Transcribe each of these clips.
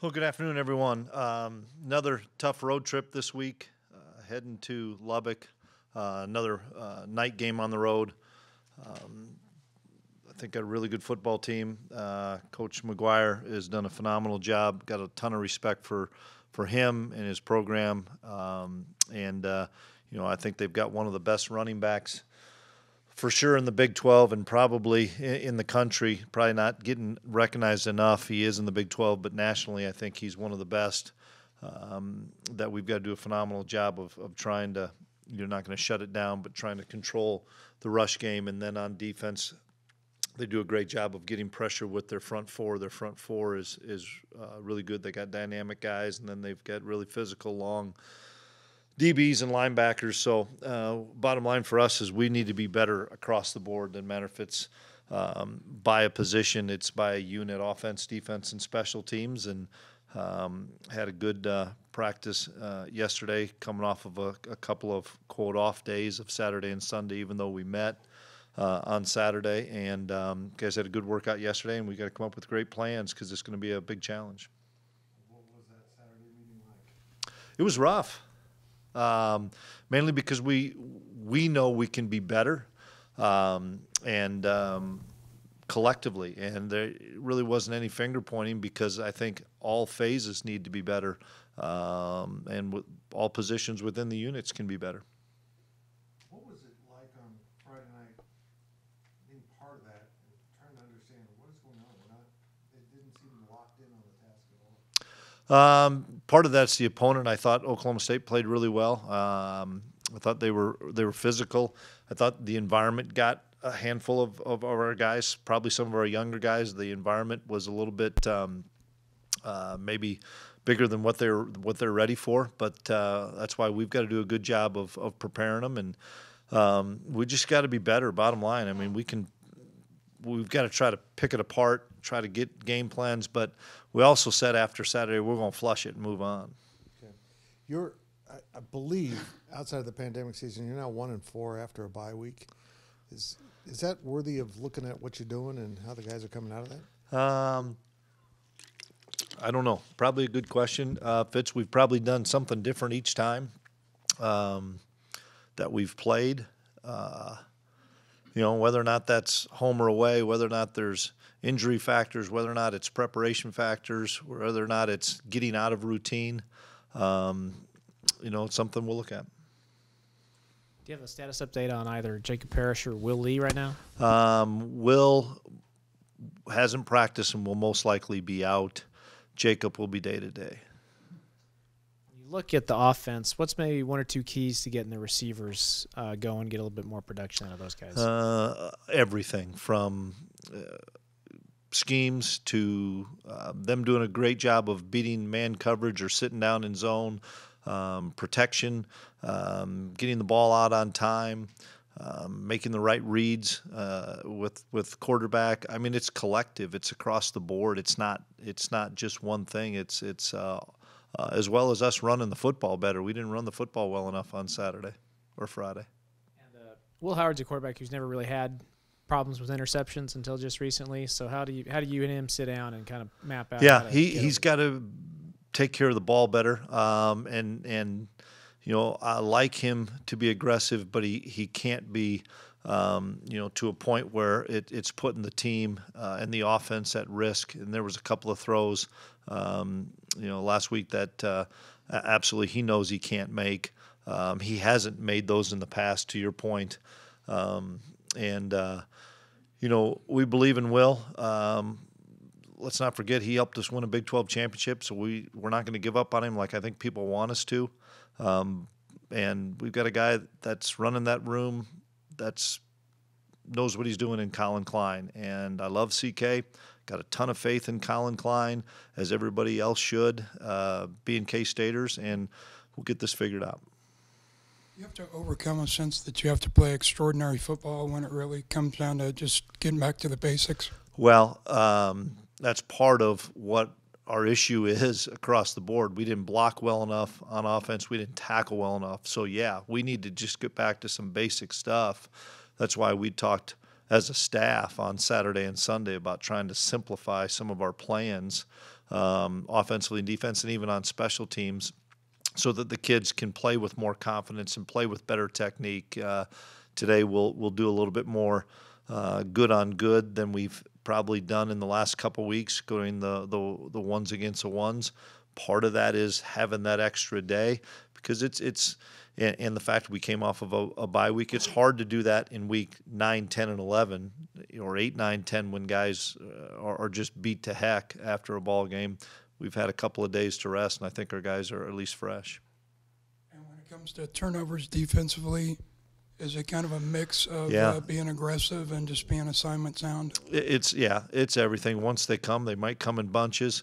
Well, good afternoon, everyone. Another tough road trip this week, heading to Lubbock, another night game on the road. I think got a really good football team. Coach McGuire has done a phenomenal job, got a ton of respect for him and his program. You know, I think they've got one of the best running backs for sure in the Big 12 and probably in the country, probably not getting recognized enough. He is in the Big 12, but nationally I think he's one of the best that we've got to do a phenomenal job of trying to, you're not going to shut it down, but trying to control the rush game. And then on defense, they do a great job of getting pressure with their front four. Their front four is really good. They got dynamic guys, and then they've got really physical, long DBs and linebackers. So bottom line for us is we need to be better across the board. Doesn't matter if it's by a position, it's by a unit, offense, defense, and special teams. And had a good practice yesterday, coming off of a couple of, quote, off days of Saturday and Sunday, even though we met on Saturday. And guys had a good workout yesterday, and we got to come up with great plans because it's going to be a big challenge. What was that Saturday meeting like? It was rough. Mainly because we know we can be better, collectively, and there really wasn't any finger pointing because I think all phases need to be better, and all positions within the units can be better. What was it like on Friday night being part of that and trying to understand what is going on? It didn't seem locked in on the task at all. Part of that's the opponent. I thought Oklahoma State played really well. I thought they were physical. I thought the environment got a handful of our guys, probably some of our younger guys. The environment was a little bit maybe bigger than what they're ready for. But that's why we've got to do a good job of preparing them, and we just got to be better. Bottom line, I mean, we've got to try to pick it apart, try to get game plans, but we also said after Saturday we're going to flush it and move on. Okay. You're, I believe, outside of the pandemic season, you're now 1-4 after a bye week. Is that worthy of looking at what you're doing and how the guys are coming out of that? I don't know. Probably a good question, Fitz. We've probably done something different each time that we've played. You know, whether or not that's home or away, whether or not there's injury factors, whether or not it's preparation factors, whether or not it's getting out of routine, you know, it's something we'll look at. Do you have a status update on either Jacob Parrish or Will Lee right now? Will hasn't practiced and will most likely be out. Jacob will be day-to-day. When you look at the offense, what's maybe one or two keys to getting the receivers going, get a little bit more production out of those guys? Everything from schemes to them doing a great job of beating man coverage or sitting down in zone, protection, getting the ball out on time, making the right reads with quarterback. I mean, it's collective. It's across the board. It's not just one thing. It's as well as us running the football better. We didn't run the football well enough on Saturday or Friday. And Will Howard's a quarterback who's never really had problems with interceptions until just recently. So how do you and him sit down and kind of map out? Yeah, he's got to take care of the ball better, and you know, I like him to be aggressive, but he can't be you know, to a point where it's putting the team and the offense at risk. And there was a couple of throws you know, last week that absolutely he knows he can't make. He hasn't made those in the past, to your point. You know, we believe in Will. Let's not forget he helped us win a Big 12 championship, so we're not going to give up on him like I think people want us to. And we've got a guy that's running that room that's knows what he's doing in Colin Klein. And I love CK. Got a ton of faith in Colin Klein, as everybody else should, being K-Staters, and we'll get this figured out. You have to overcome a sense that you have to play extraordinary football when it really comes down to just getting back to the basics? Well, that's part of what our issue is across the board. We didn't block well enough on offense. We didn't tackle well enough. So, yeah, we need to just get back to some basic stuff. That's why we talked as a staff on Saturday and Sunday about trying to simplify some of our plans offensively and defense, and even on special teams, so that the kids can play with more confidence and play with better technique. Today we'll do a little bit more good on good than we've probably done in the last couple weeks, going the ones against the ones. Part of that is having that extra day, because and the fact we came off of a bye week, it's hard to do that in week 9, 10, and 11, or 8, 9, 10 when guys are just beat to heck after a ball game. We've had a couple of days to rest, and I think our guys are at least fresh. And when it comes to turnovers defensively, is it kind of a mix of being aggressive and just being assignment sound? It's everything. Once they come, they might come in bunches.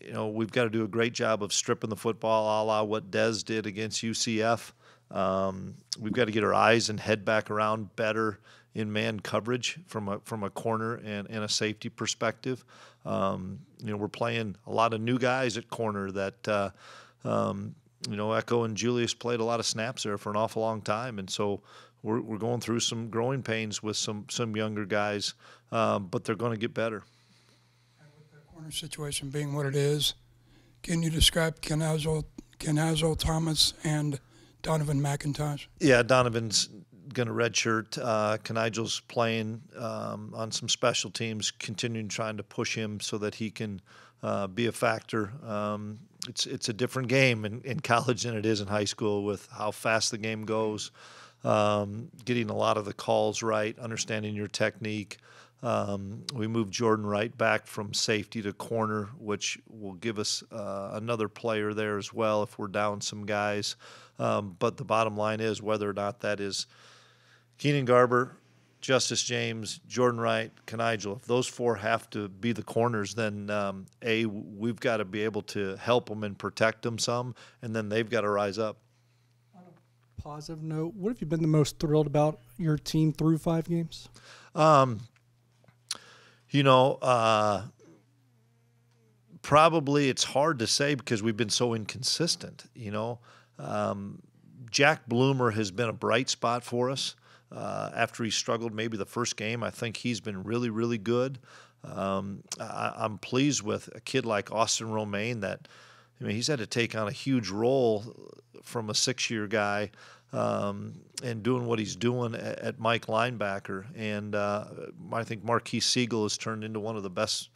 You know, we've got to do a great job of stripping the football, a la what Des did against UCF. We've got to get our eyes and head back around better in man coverage from a corner and a safety perspective. You know, we're playing a lot of new guys at corner that you know, Echo and Julius played a lot of snaps there for an awful long time, and so we're going through some growing pains with some younger guys, but they're going to get better. And with the corner situation being what it is, can you describe Kenazel Thomas and Donovan McIntosh? Yeah, Donovan's going to redshirt. Kenazel's playing on some special teams, continuing trying to push him so that he can be a factor. It's a different game in college than it is in high school with how fast the game goes, getting a lot of the calls right, understanding your technique. We moved Jordan Wright back from safety to corner, which will give us another player there as well if we're down some guys. But the bottom line is whether or not that is Keenan Garber, Justice James, Jordan Wright, Kenazel, if those four have to be the corners, then, we've got to be able to help them and protect them some, and then they've got to rise up. On a positive note, what have you been the most thrilled about your team through 5 games? You know, probably it's hard to say because we've been so inconsistent, you know. Jack Bloomer has been a bright spot for us. After he struggled maybe the first game, I think he's been really, really good. I'm pleased with a kid like Austin Romaine that, I mean, he's had to take on a huge role from a 6-year guy and doing what he's doing at Mike linebacker. And I think Marquis Siegel has turned into one of the best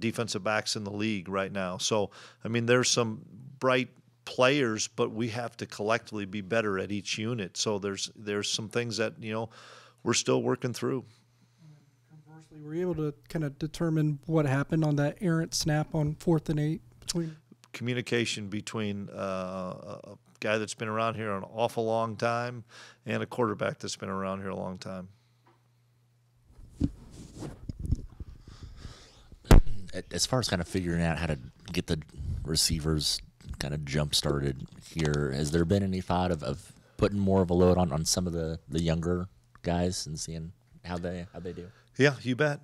defensive backs in the league right now. So, I mean, there's some bright players, but we have to collectively be better at each unit. So there's some things that, you know, we're still working through. Conversely, were you able to kind of determine what happened on that errant snap on 4th and 8 between? Communication between a guy that's been around here an awful long time and a quarterback that's been around here a long time. As far as kind of figuring out how to get the receivers kind of jump started here, has there been any thought of putting more of a load on some of the younger guys and seeing how they do? Yeah, you bet.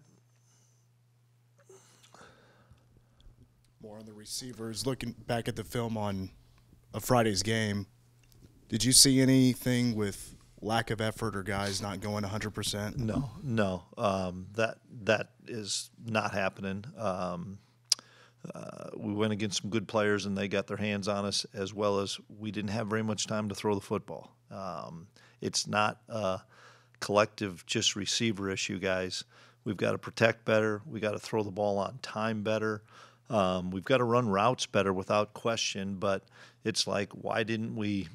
More on the receivers. Looking back at the film on a Friday's game, did you see anything with lack of effort or guys not going 100%? No, that is not happening. We went against some good players, and they got their hands on us, as well as we didn't have very much time to throw the football. It's not a collective just receiver issue, guys. We've got to protect better. We've got to throw the ball on time better. We've got to run routes better without question, but it's like, why didn't we,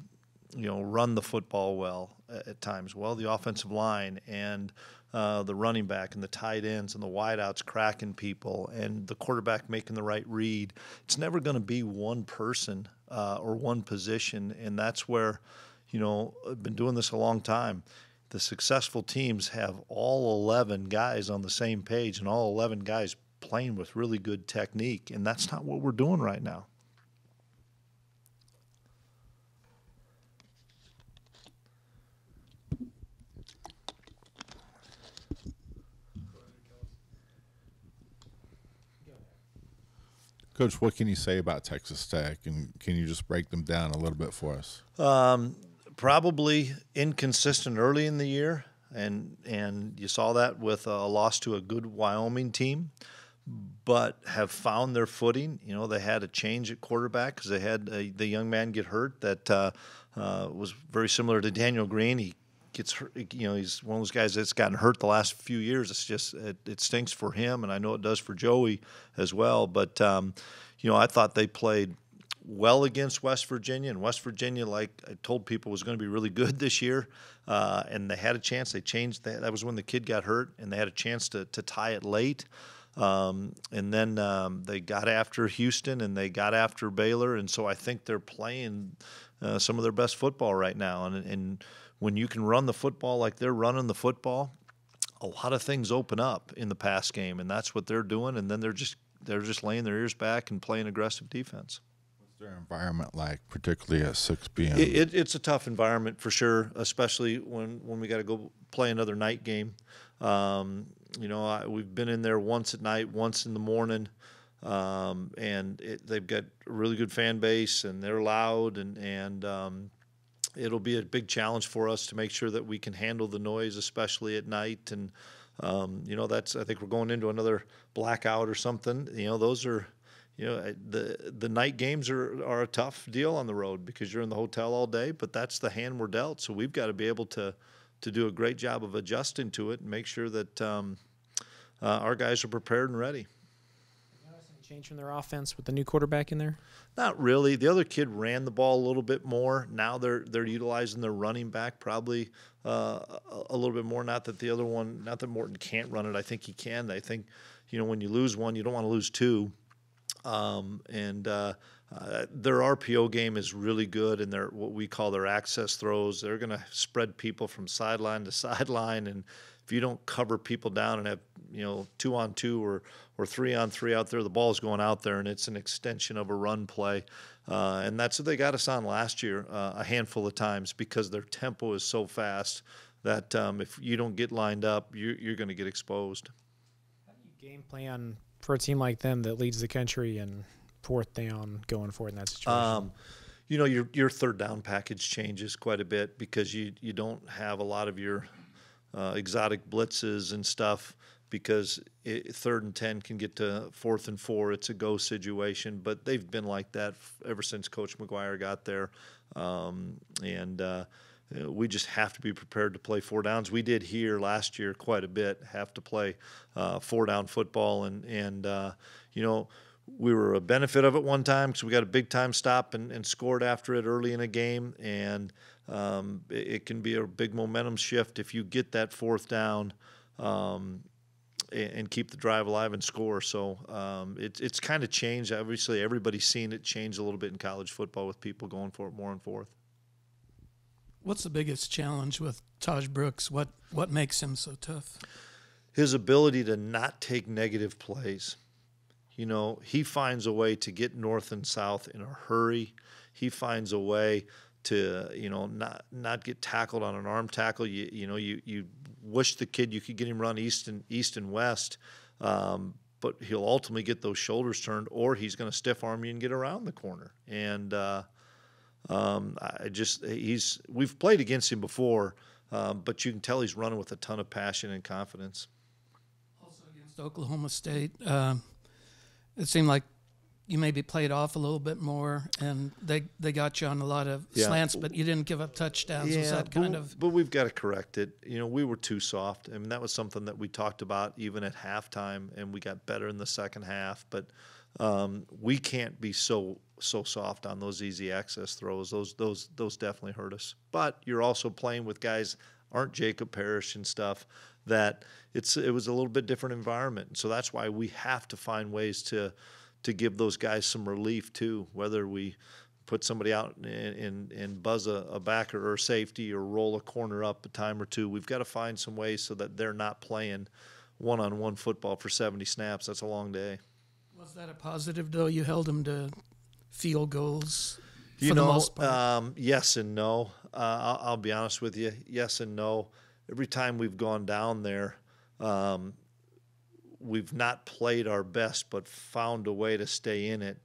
you know, run the football well at times? Well, the offensive line and the running back and the tight ends and the wideouts cracking people and the quarterback making the right read. It's never going to be one person or one position, and that's where, you know, I've been doing this a long time. The successful teams have all 11 guys on the same page and all 11 guys playing with really good technique, and that's not what we're doing right now. Coach, what can you say about Texas Tech, and can you just break them down a little bit for us? Probably inconsistent early in the year, and you saw that with a loss to a good Wyoming team. but have found their footing. You know, they had a change at quarterback because they had the young man get hurt that was very similar to Daniel Green. He gets hurt, you know, he's one of those guys that's gotten hurt the last few years. It's just it stinks for him, and I know it does for Joey as well. But, you know, I thought they played well against West Virginia, and West Virginia, like I told people, was going to be really good this year, and they had a chance. They changed that. That was when the kid got hurt, and they had a chance to tie it late. And then they got after Houston, and they got after Baylor, and so I think they're playing some of their best football right now. And when you can run the football like they're running the football, a lot of things open up in the pass game, and that's what they're doing. And then they're just laying their ears back and playing aggressive defense. Their environment like, particularly at 6 p.m.? It's a tough environment for sure, especially when we got to go play another night game. You know, we've been in there once at night, once in the morning, and they've got a really good fan base, and they're loud, and it'll be a big challenge for us to make sure that we can handle the noise, especially at night. And, you know, I think we're going into another blackout or something. You know, those are – you know, the night games are a tough deal on the road because you're in the hotel all day, but that's the hand we're dealt. So we've got to be able to do a great job of adjusting to it and make sure that our guys are prepared and ready. Change from their offense with the new quarterback in there? Not really. The other kid ran the ball a little bit more. Now they're utilizing their running back probably a little bit more. Not that the other one, not that Morton can't run it. I think he can. I think, you know, when you lose one, you don't want to lose two. Their RPO game is really good, and their what we call their access throws. They're going to spread people from sideline to sideline, and if you don't cover people down and have, you know, 2-on-2 or 3-on-3 out there, the ball's going out there, and it's an extension of a run play. And that's what they got us on last year a handful of times because their tempo is so fast that if you don't get lined up, you're going to get exposed. How do you game plan for a team like them that leads the country in fourth down going forward in that situation? You know, your third down package changes quite a bit because you don't have a lot of your exotic blitzes and stuff because 3rd and 10 can get to 4th and 4. It's a go situation, but they've been like that ever since Coach McGuire got there. We just have to be prepared to play four downs. We did here last year quite a bit, have to play four-down football. And you know, we were a benefit of it one time because we got a big-time stop and scored after it early in a game. And it can be a big momentum shift if you get that fourth down and keep the drive alive and score. So it's kind of changed. Obviously, everybody's seen it change a little bit in college football with people going for it more and forth. What's the biggest challenge with Taj Brooks? What makes him so tough? His ability to not take negative plays. You know, he finds a way to get north and south in a hurry. He finds a way to, you know, not get tackled on an arm tackle. You know, you wish the kid you could get him run east and west, but he'll ultimately get those shoulders turned, or he's going to stiff arm you and get around the corner. And we've played against him before, but you can tell he's running with a ton of passion and confidence. Also against Oklahoma State, it seemed like you maybe played off a little bit more, and they got you on a lot of slants, but you didn't give up touchdowns. Yeah, was that kind of? But we've got to correct it. You know, we were too soft. I mean, that was something that we talked about even at halftime, and we got better in the second half, but. We can't be so soft on those easy access throws. Those definitely hurt us. But you're also playing with guys aren't Jacob Parrish and stuff that it was a little bit different environment. So that's why we have to find ways to give those guys some relief too, whether we put somebody out and buzz a backer or a safety or roll a corner up a time or two. We've got to find some ways so that they're not playing one-on-one football for 70 snaps. That's a long day. Was that a positive, though? You held him to field goals for the most part? Yes and no. I'll be honest with you. Yes and no. Every time we've gone down there, we've not played our best but found a way to stay in it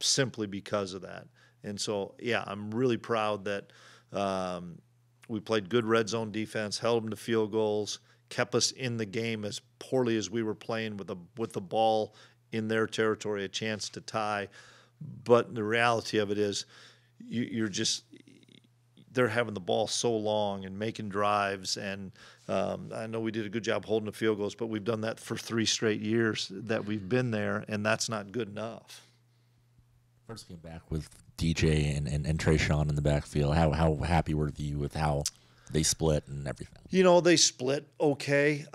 simply because of that. And so, yeah, I'm really proud that we played good red zone defense, held them to field goals, kept us in the game as poorly as we were playing with the ball in their territory, a chance to tie. But the reality of it is they're having the ball so long and making drives. And I know we did a good job holding the field goals, but we've done that for 3 straight years that we've been there, and that's not good enough. First came back with DJ and Treshawn in the backfield. How happy were you with how they split and everything? You know, they split okay.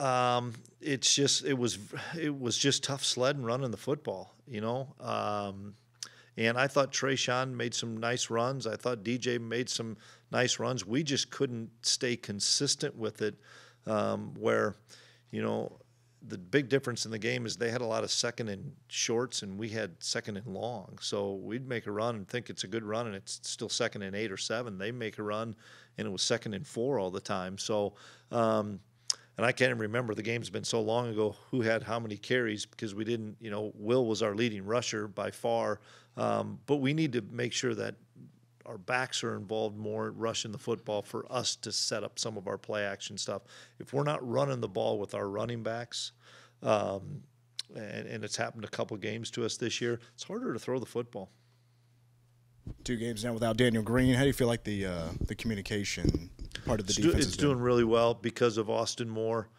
It's just it was just tough sledding running the football, you know. And I thought Treshawn made some nice runs. I thought DJ made some nice runs. We just couldn't stay consistent with it, where, you know, the big difference in the game is they had a lot of second and shorts and we had second and long. So we'd make a run and think it's a good run and it's still second and 8 or 7. They make a run and it was second and 4 all the time. So, and I can't even remember, the game's been so long ago, who had how many carries, because we didn't, you know, Will was our leading rusher by far. But we need to make sure that our backs are involved more in rushing the football for us to set up some of our play action stuff. If we're not running the ball with our running backs, and it's happened a couple games to us this year, it's harder to throw the football. 2 games now without Daniel Green. How do you feel like the communication part of the defense is doing? Doing really well because of Austin Moore,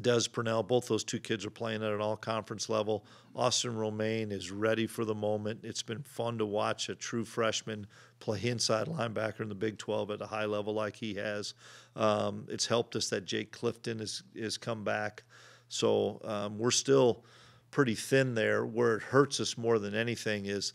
Des Purnell. Both those 2 kids are playing at an all-conference level. Austin Romaine is ready for the moment. It's been fun to watch a true freshman play inside linebacker in the Big 12 at a high level like he has. It's helped us that Jake Clifton is come back. So we're still pretty thin there. Where it hurts us more than anything is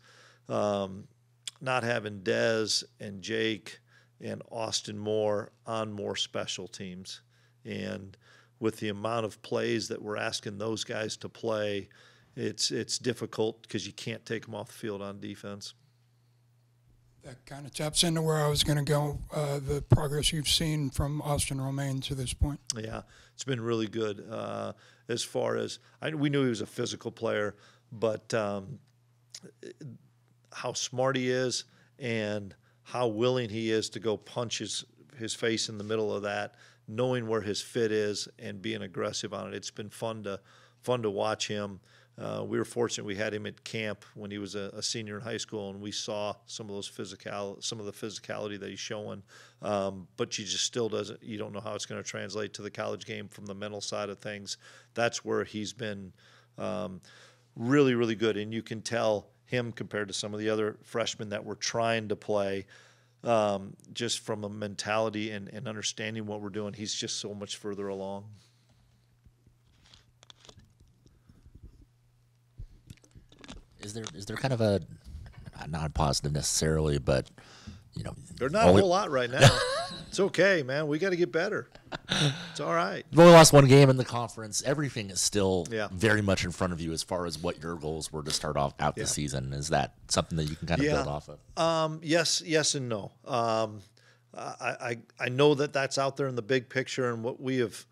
not having Des and Jake and Austin Moore on more special teams. And with the amount of plays that we're asking those guys to play, it's difficult because you can't take them off the field on defense. That kind of taps into where I was going to go, the progress you've seen from Austin Romaine to this point. Yeah, it's been really good. As far as we knew he was a physical player, but how smart he is and how willing he is to go punch his face in the middle of that, knowing where his fit is and being aggressive on it. It's been fun to watch him. We were fortunate we had him at camp when he was a senior in high school, and we saw some of the physicality that he's showing. But you just still you don't know how it's going to translate to the college game from the mental side of things. That's where he's been really, really good, and you can tell him compared to some of the other freshmen that we're trying to play. Just from a mentality and understanding what we're doing, he's just so much further along. Is there kind of a, not positive necessarily, but you know, there's not a whole lot right now. It's okay, man. We got to get better. It's all right. We only lost 1 game in the conference. Everything is still very much in front of you as far as what your goals were to start off out the season. Is that something that you can kind of build off of? Yes and no. I know that that's out there in the big picture, and what we have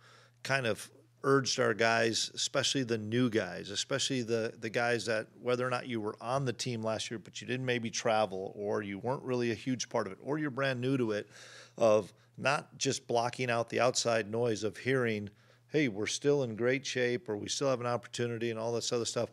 kind of urged our guys, especially the new guys, especially the guys that, whether or not you were on the team last year but you didn't maybe travel or you weren't really a huge part of it or you're brand new to it, of not just blocking out the outside noise of hearing, hey, we're still in great shape or we still have an opportunity and all this other stuff,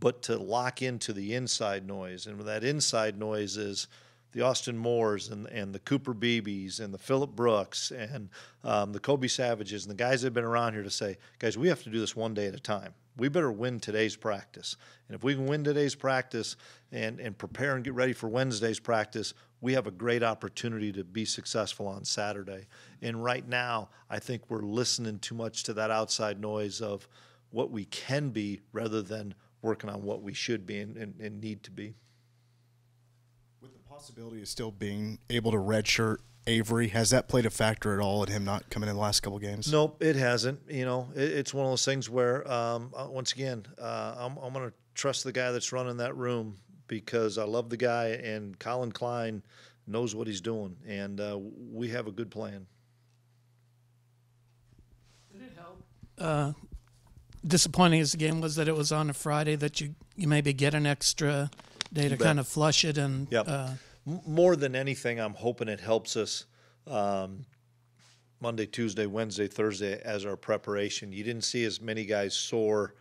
but to lock into the inside noise. And that inside noise is the Austin Moores and the Cooper Beebes and the Phillip Brooks and the Kobe Savages and the guys that have been around here to say, guys, we have to do this one day at a time. We better win today's practice. And if we can win today's practice and prepare and get ready for Wednesday's practice, we have a great opportunity to be successful on Saturday. And right now, I think we're listening too much to that outside noise of what we can be rather than working on what we should be and need to be. With the possibility of still being able to redshirt Avery, has that played a factor at all in him not coming in the last couple of games? Nope, it hasn't. You know, it's one of those things where, once again, I'm going to trust the guy that's running that room because I love the guy, and Colin Klein knows what he's doing, and we have a good plan. Did it help? Disappointing as the game was that it was on a Friday, that you maybe get an extra day to kind of flush it and. Yep. More than anything, I'm hoping it helps us Monday, Tuesday, Wednesday, Thursday as our preparation. You didn't see as many guys sore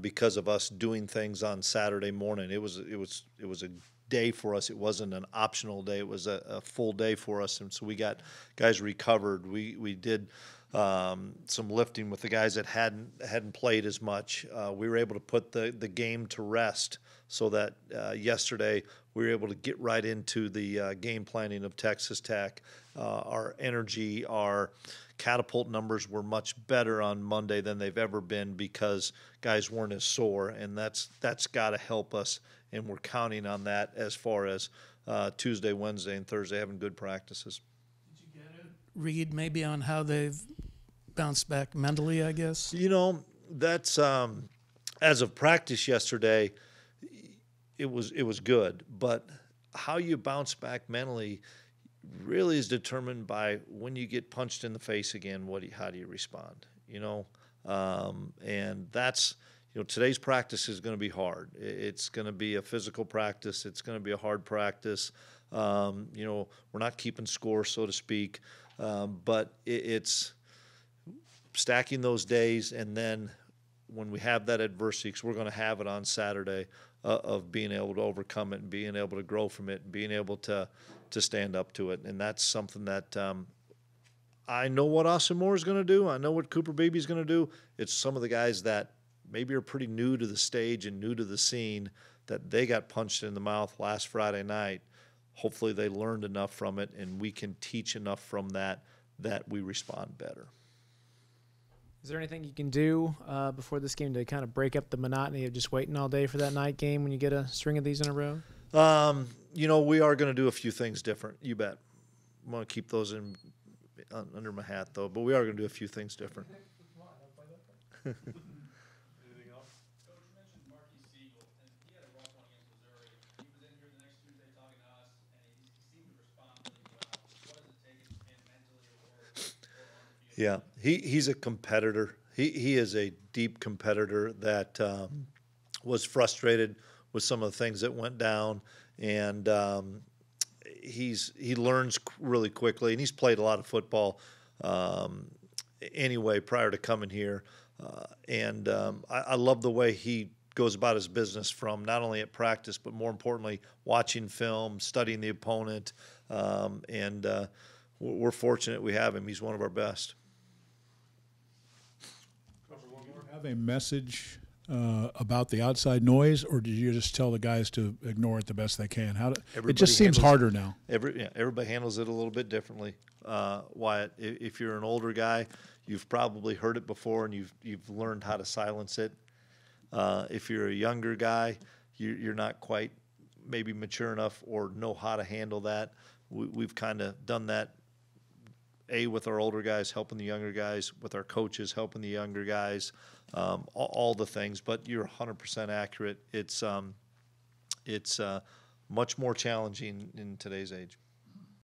because of us doing things on Saturday morning. It was a day for us. It wasn't an optional day. It was a full day for us, and so we got guys recovered. We did some lifting with the guys that hadn't played as much. We were able to put the game to rest so that yesterday we were able to get right into the game planning of Texas Tech. Our energy, our catapult numbers were much better on Monday than they've ever been because guys weren't as sore, and that's got to help us, and we're counting on that as far as Tuesday, Wednesday, and Thursday having good practices. Did you get a read maybe on how they've bounced back mentally, I guess? You know, that's as of practice yesterday, it was good, but how you bounce back mentally really is determined by when you get punched in the face again. How do you respond? You know, and that's, you know, today's practice is going to be hard. It's going to be a physical practice. It's going to be a hard practice. You know, we're not keeping score, so to speak, but it's stacking those days, and then when we have that adversity, because we're going to have it on Saturday, of being able to overcome it and being able to grow from it and being able to stand up to it. And that's something that I know what Austin Moore is going to do. I know what Cooper Beebe is going to do. It's some of the guys that maybe are pretty new to the stage and new to the scene that they got punched in the mouth last Friday night. Hopefully they learned enough from it, and we can teach enough from that we respond better. Is there anything you can do before this game to kind of break up the monotony of just waiting all day for that night game when you get a string of these in a row? You know, we are going to do a few things different. You bet. I'm going to keep those under my hat, though. But we are going to do a few things different. Anything else? Coach mentioned Marquis Siegel, and he had a rough one against Missouri. He was in here the next Tuesday talking to us, and he seemed to respond really well. What does it take him mentally or on the field? Yeah. He's a competitor. He is a deep competitor that was frustrated with some of the things that went down, and he learns really quickly, and he's played a lot of football anyway prior to coming here. I love the way he goes about his business, from not only at practice but more importantly watching film, studying the opponent, and we're fortunate we have him. He's one of our best. Have a message about the outside noise, or did you just tell the guys to ignore it the best they can? It just seems harder now. Everybody handles it a little bit differently. Wyatt, if you're an older guy, you've probably heard it before, and you've learned how to silence it. If you're a younger guy, you're not quite maybe mature enough or know how to handle that. We've kind of done that. With our older guys, helping the younger guys, with our coaches, helping the younger guys, all the things. But you're 100% accurate. It's much more challenging in today's age.